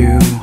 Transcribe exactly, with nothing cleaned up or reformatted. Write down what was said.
you.